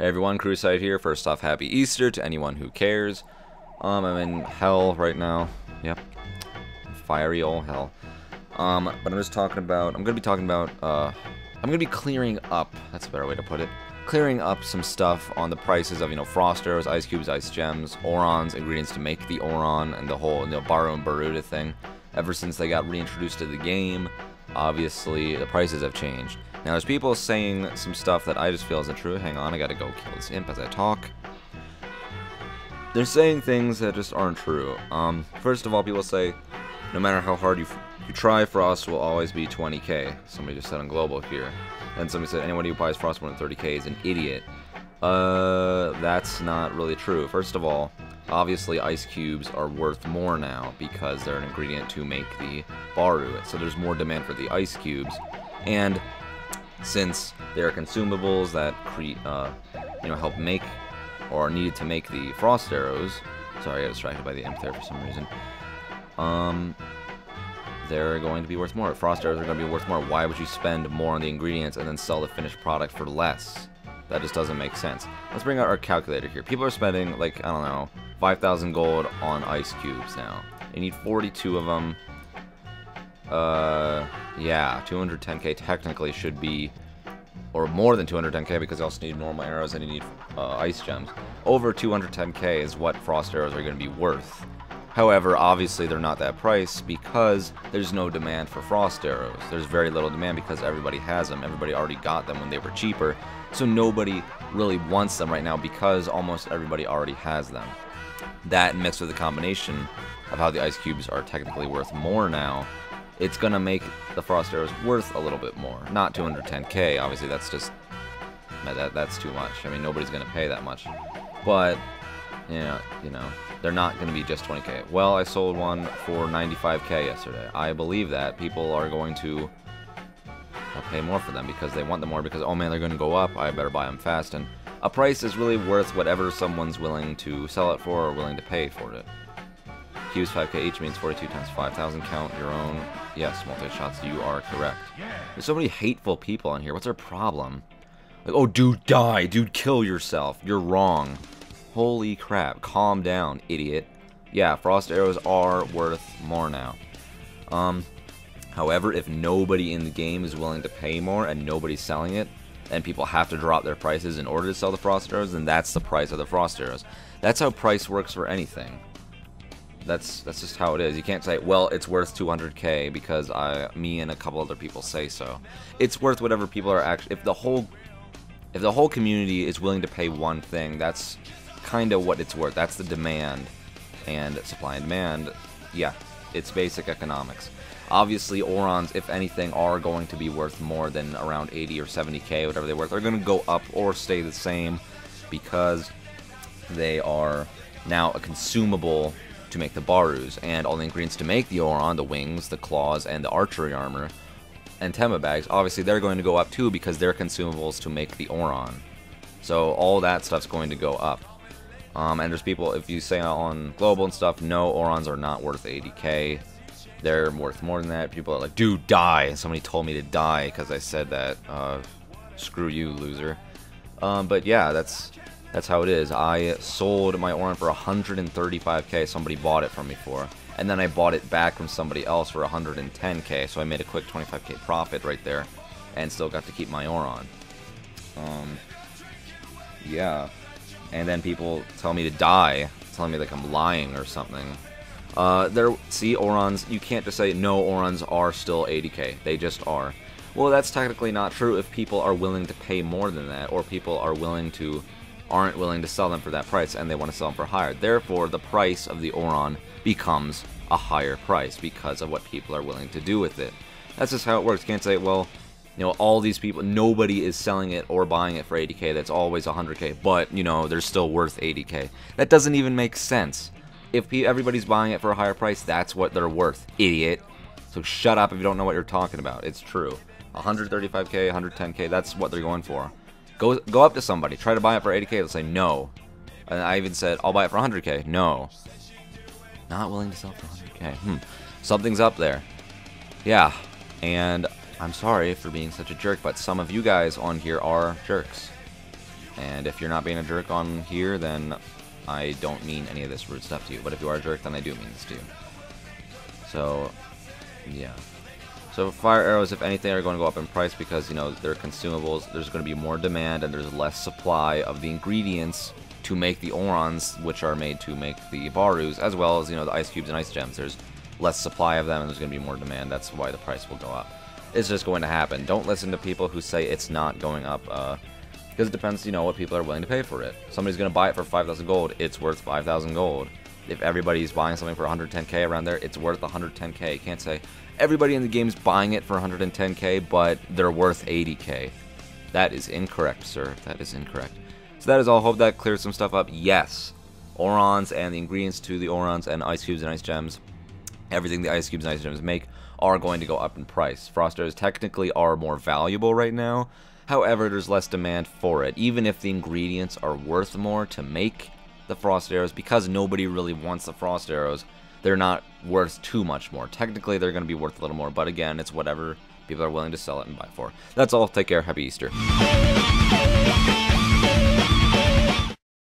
Hey everyone, Crusight here. First off, happy Easter to anyone who cares. I'm in hell right now. Yep. Fiery old hell. But I'm gonna be clearing up, that's a better way to put it, clearing up some stuff on the prices of, you know, frost arrows, ice cubes, ice gems, orons, ingredients to make the oron, and the whole, you know, Baru and Baruda thing. Ever since they got reintroduced to the game, obviously, the prices have changed. Now, there's people saying some stuff that I just feel isn't true. Hang on, I gotta go kill this imp as I talk. They're saying things that just aren't true. First of all, people say, no matter how hard you try, Frost will always be 20k. Somebody just said on Global here. And somebody said, anyone who buys Frost more than 30k is an idiot. That's not really true. First of all, obviously ice cubes are worth more now because they're an ingredient to make the Baru. So there's more demand for the ice cubes. And since there are consumables that help make or are needed to make the frost arrows. Sorry, I got distracted by the imp there for some reason. They're going to be worth more. Frost arrows are going to be worth more. Why would you spend more on the ingredients and then sell the finished product for less? That just doesn't make sense. Let's bring out our calculator here. People are spending, like, I don't know, 5,000 gold on ice cubes now. You need 42 of them. Yeah, 210k technically should be, or more than 210k, because you also need normal arrows and you need ice gems. Over 210k is what frost arrows are going to be worth. However, obviously they're not that price because there's no demand for frost arrows. There's very little demand because everybody has them. Everybody already got them when they were cheaper. So nobody really wants them right now because almost everybody already has them. That mixed with the combination of how the ice cubes are technically worth more now, it's going to make the frost arrows worth a little bit more. Not 210k, obviously that's too much. I mean, nobody's going to pay that much. But, yeah, you know, they're not going to be just 20k. Well, I sold one for 95k yesterday. I believe that people are going to pay more for them because they want them more because, oh man, they're going to go up. I better buy them fast. And a price is really worth whatever someone's willing to sell it for or willing to pay for it. Q's 5k each means 42 times 5,000. Count your own. Yes, multi-shots, you are correct. There's so many hateful people on here. What's their problem? Like, oh, dude, die. Dude, kill yourself. You're wrong. Holy crap, calm down, idiot. Yeah, frost arrows are worth more now. However, if nobody in the game is willing to pay more and nobody's selling it, and people have to drop their prices in order to sell the frost arrows, then that's the price of the frost arrows. That's how price works for anything. That's just how it is. You can't say, well, it's worth 200k because me and a couple other people say so. It's worth whatever people are actually... If the whole community is willing to pay one thing, that's kind of what it's worth. That's the demand and supply and demand. Yeah, it's basic economics. Obviously, orons, if anything, are going to be worth more than around 80 or 70k, whatever they're worth. They're going to go up or stay the same because they are now a consumable to make the Barus, and all the ingredients to make the oron, the wings, the claws, and the archery armor, and Tema bags, obviously they're going to go up too because they're consumables to make the oron. So all that stuff's going to go up. And there's people, if you say on Global and stuff, no, orons are not worth 80k. They're worth more than that. People are like, dude, die. And somebody told me to die because I said that. Screw you, loser. But yeah, that's how it is. I sold my oron for 135k. Somebody bought it from me for. And then I bought it back from somebody else for 110k. So I made a quick 25k profit right there. And still got to keep my oron. Yeah. And then people tell me to die, telling me like I'm lying or something. See, orons, you can't just say, no, orons are still 80k. They just are. Well, that's technically not true if people are willing to pay more than that, or people are aren't willing to sell them for that price, and they want to sell them for higher. Therefore, the price of the oron becomes a higher price because of what people are willing to do with it. That's just how it works. You can't say, well, you know, all these people, nobody is selling it or buying it for 80k, that's always 100k, but, you know, they're still worth 80k. That doesn't even make sense. If everybody's buying it for a higher price, that's what they're worth, idiot. So shut up if you don't know what you're talking about. It's true. 135k, 110k, that's what they're going for. Go up to somebody, try to buy it for 80k, they'll say no. And I even said, I'll buy it for 100k, no. Not willing to sell for 100k, Something's up there. Yeah, and... I'm sorry for being such a jerk, but some of you guys on here are jerks. And And if you're not being a jerk on here, then I don't mean any of this rude stuff to you. But if you are a jerk, then I do mean this to you. So, yeah. So fire arrows, if anything, are going to go up in price because, you know, they're consumables. There's going to be more demand and there's less supply of the ingredients to make the orons, which are made to make the Barus, as well as, you know, the ice cubes and ice gems. There's less supply of them and there's going to be more demand. That's why the price will go up. It's just going to happen. Don't listen to people who say it's not going up, because it depends, you know, what people are willing to pay for it. Somebody's going to buy it for 5,000 gold, it's worth 5,000 gold. If everybody's buying something for 110k around there, it's worth 110k. You can't say everybody in the game's buying it for 110k, but they're worth 80k. That is incorrect, sir. That is incorrect. So that is all. Hope that clears some stuff up. Yes, orons and the ingredients to the orons and ice cubes and ice gems, everything the ice cubes and ice gems make are going to go up in price. Frost arrows technically are more valuable right now. However, there's less demand for it, even if the ingredients are worth more to make the frost arrows, because nobody really wants the frost arrows. They're not worth too much more. Technically, they're going to be worth a little more, but again, it's whatever people are willing to sell it and buy for. That's all. Take care. Happy Easter.